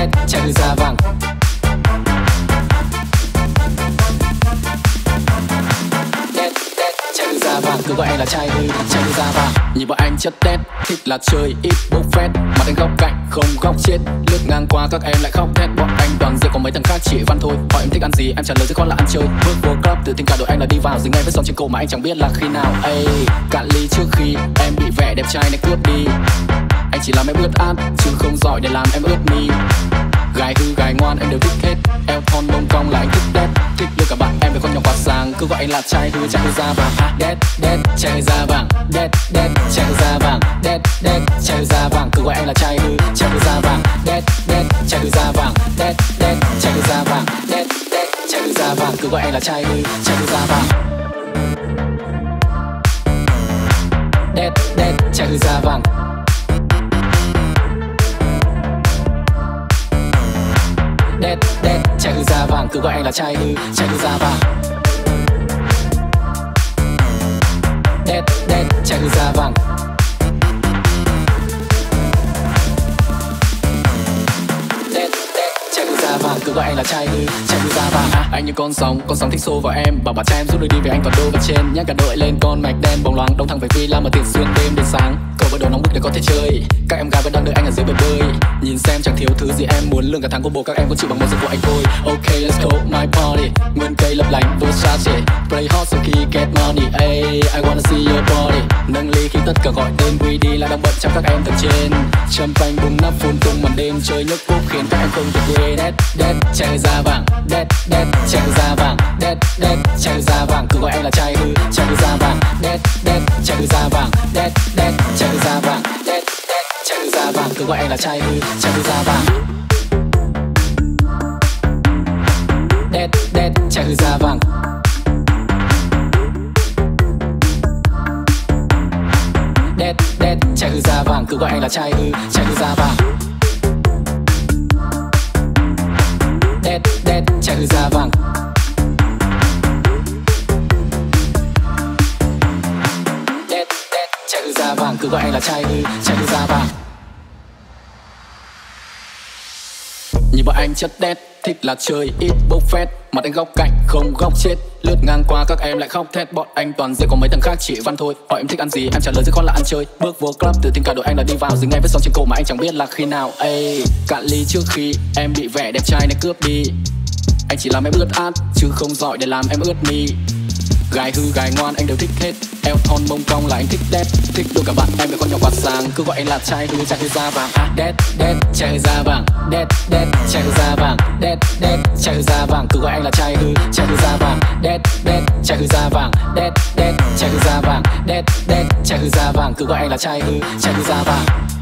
Đét chạy từ da vàng. Cứ gọi anh là trai ơi, trai đưa ra vào. Nhìn bọn anh chất tét, thích là chơi ít bốc phét. Mặt anh góc cạnh, không góc chết. Lướt ngang qua các em lại khóc thét. Bọn anh toàn rượu có mấy thằng khác chỉ văn thôi. Hỏi em thích ăn gì, em trả lời rất khó là ăn chơi. Bước vô club, tự tin cả đội anh là đi vào. Dính ngay vết son trên cổ mà anh chẳng biết là khi nào. Ê, cạn ly trước khi em bị vẻ đẹp trai này cướp đi. Anh chỉ làm em ướt át, chứ không giỏi để làm em ướt mi. Gái hư gái ngoan em đều thích hết. Eo thon bông cong là anh thích Đét. Thích đưa cả bạn em với con nhỏ quạt sáng. Cứ gọi anh là trai hư trai da vàng. Đét đét trai da vàng. Đét đét trai da vàng. Đét đét trai da vàng. Cứ gọi anh là trai hư trai da vàng. Đét đét trai da vàng. Đét đét trai da vàng. Đét đét trai da vàng. Cứ gọi anh là trai hư trai da vàng. Đét đét trai da vàng. Đét, đét, trai hư da vàng. Cứ gọi anh là trai hư da vàng. Đét, đét, trai hư da vàng. Đét, đét, trai hư da vàng. Cứ gọi anh là trai hư da vàng. Anh như con sóng thích xô vào em. Bảo bạn trai em giúp đôi đi vì anh toàn đô vào trên. Nhắc cả đội lên con mạch đen bóng loáng. Đông thẳng về phi lam ở tiền xuyên đêm đến sáng. Cầu bắt đầu nóng bức để có thể chơi. Các em gái vẫn đang đợi anh ở dưới bờ bơi. Nhìn xem chẳng thiếu thứ gì em muốn. Lương cả tháng combo các em có chịu bằng một giây của anh thôi. Ok let's go my party. Nguyên cây lấp lánh Versace. Play hot so khi get money. Ay, I wanna see your body. Nâng ly khi tất cả gọi tên Wezdee là đang bận trong các em thật trên. Champagne bùng nắp phun tung màn đêm. Chơi nhấc cúp khiến các em không thể quên. Đét đét trai da vàng. Đét đét trai da vàng. Đét đét trai da vàng. Cứ gọi em là trai hư da vàng. Đét đét trai hư da vàng. Đét đét trai hư da vàng. Đét đét trai hư da vàng. Cứ gọi em là trai hư da vàng. Đét đét trai hư da vàng. Đét đét trai hư da vàng. Cứ gọi em là trai hư da vàng. Đét đét trai hư da vàng. Đét đét trai hư da vàng. Cứ gọi em là trai hư da vàng. Nhìn bọn anh chất đét, thích là chơi ít bốc phét. Mặt anh góc cạnh, không góc chết. Lướt ngang qua các em lại khóc thét. Bọn anh toàn rượu có mấy thằng khác chỉ văn thôi. Hỏi em thích ăn gì, em trả lời rất khó là ăn chơi. Bước vô club, tự tin cả đội anh là đi vào. Dính ngay vết son trên cổ mà anh chẳng biết là khi nào. Ê, cạn ly trước khi em bị vẻ đẹp trai này cướp đi. Anh chỉ làm em ướt át, chứ không giỏi để làm em ướt mi. Gái hư gái ngoan anh đều thích hết. Eo thon bông cong là anh thích Đét. Thích đôi cả bạn em với con nhỏ quạt sáng. Cứ gọi anh là trai hư da vàng. Đét đét trai hư da vàng. Đét đét trai hư da vàng. Đét đét trai hư da vàng. Cứ gọi anh là trai hư da vàng. Đét đét trai hư da vàng. Đét đét trai hư da vàng. Đét đét trai hư da vàng. Cứ gọi anh là trai hư da vàng.